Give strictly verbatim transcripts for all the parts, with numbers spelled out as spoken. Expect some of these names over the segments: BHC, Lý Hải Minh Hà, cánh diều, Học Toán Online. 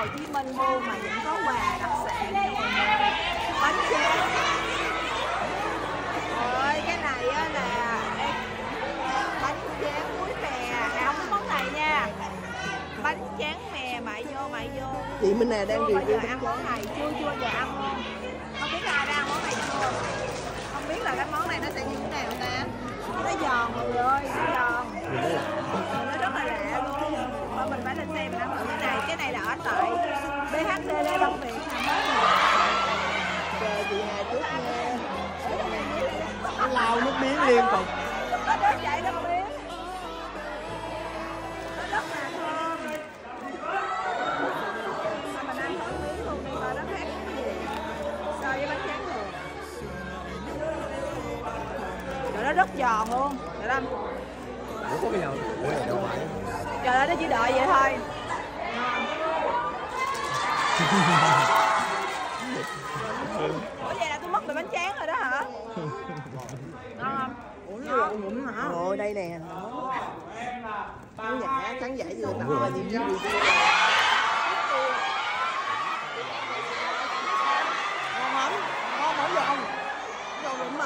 Hồ Chí Minh luôn mà vẫn có quà đặc sản bánh tráng. Ôi cái này á là bánh tráng muối mè, à không có món này nha, bánh tráng mè mại vô mại vô. Chị Minh nè đang review ăn món này chưa chưa giờ ăn không? Không biết ai đang món này chưa? Không biết là cái món này nó sẽ như thế nào ta? Nó giòn mọi người ơi, nó giòn. Nó rất là lạ luôn. Mà mình phải lên xem ăn thử cái này. Cái này là ở tại bê hát xê Long Việt. Chờ chị Hà trước nha. Nó lau nước miếng liên tục. Nó rất chạy nước miếng. Nó rất là thơm. Mình ăn thử miếng luôn đi mà nó khác cái gì so với bánh tráng thường. Trời nó rất giòn luôn. Trời lắm. Trời ơi, nó chỉ đợi vậy thôi. Ủa vậy là tôi mất được bánh tráng rồi đó hả? Ngon không? Ủa đây nè. Nó nhả, khán giả vừa tặng đi. Ngon không? Ngon không vậy không? Ngon đúng mà.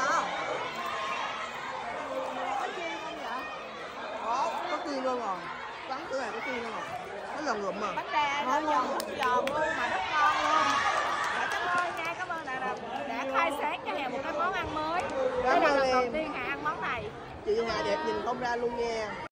Luôn rồi, quán cửa hàng có chi luôn rồi, nó giòn ngụm mà. Bánh đa nó giòn rất giòn luôn mà rất ngon luôn. Dạ, cảm ơn nha, cảm ơn đã đã khai sáng cho Hà một cái món ăn mới. Cảm ơn em. Đầu tiên Hà ăn món này. Chị Hà đẹp nhìn không ra luôn nha.